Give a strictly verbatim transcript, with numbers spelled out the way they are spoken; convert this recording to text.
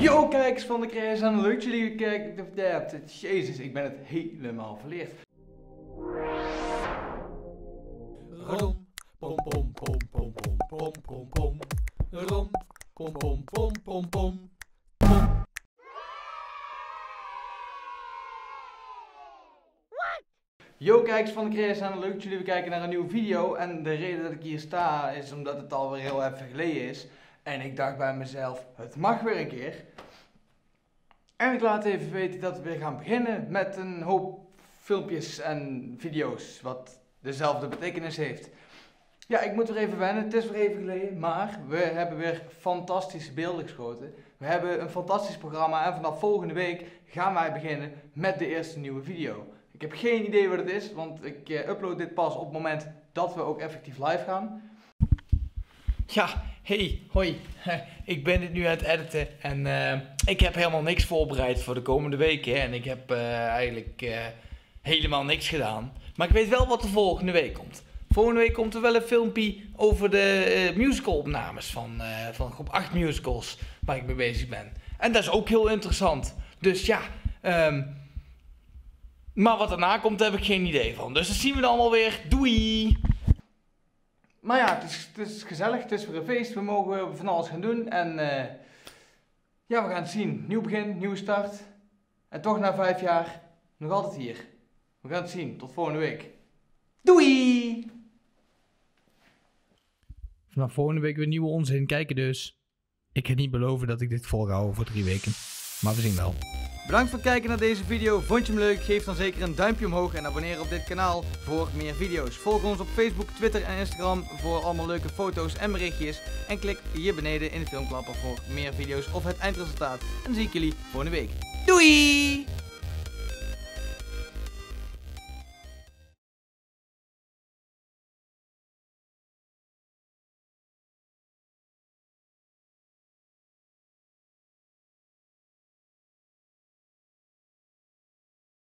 Yo kijkers van De Creazender, leuk dat jullie kijken. Ja, jezus, ik ben het helemaal verleerd. Rom, pom pom pom pom pom pom pom pom. Rom, pom pom pom pom pom. Yo kijkers van De Creazender, leuk dat jullie weer kijken naar een nieuwe video. En de reden dat ik hier sta is omdat het alweer heel even geleden is. En ik dacht bij mezelf, het mag weer een keer. En ik laat even weten dat we weer gaan beginnen met een hoop filmpjes en video's. Wat dezelfde betekenis heeft. Ja, ik moet weer even wennen. Het is weer even geleden. Maar we hebben weer fantastische beelden geschoten. We hebben een fantastisch programma. En vanaf volgende week gaan wij beginnen met de eerste nieuwe video. Ik heb geen idee wat het is. Want ik upload dit pas op het moment dat we ook effectief live gaan. Ja, hey, hoi. Ik ben dit nu aan het editen en uh, ik heb helemaal niks voorbereid voor de komende weken. En ik heb uh, eigenlijk uh, helemaal niks gedaan. Maar ik weet wel wat er volgende week komt. Volgende week komt er wel een filmpje over de uh, musicalopnames van, uh, van groep acht musicals waar ik mee bezig ben. En dat is ook heel interessant. Dus ja, um, maar wat daarna komt heb ik geen idee van. Dus dat zien we dan allemaal weer. Doei! Maar ja, het is, het is gezellig, het is weer een feest, we mogen van alles gaan doen en uh, ja, we gaan het zien. Nieuw begin, nieuwe start en toch na vijf jaar nog altijd hier. We gaan het zien, tot volgende week. Doei! Vanaf volgende week weer nieuwe onzin, kijken dus. Ik ga niet beloven dat ik dit volhouden voor drie weken, maar we zien wel. Bedankt voor het kijken naar deze video. Vond je hem leuk? Geef dan zeker een duimpje omhoog en abonneer op dit kanaal voor meer video's. Volg ons op Facebook, Twitter en Instagram voor allemaal leuke foto's en berichtjes. En klik hier beneden in de filmklapper voor meer video's of het eindresultaat. En dan zie ik jullie volgende week. Doei!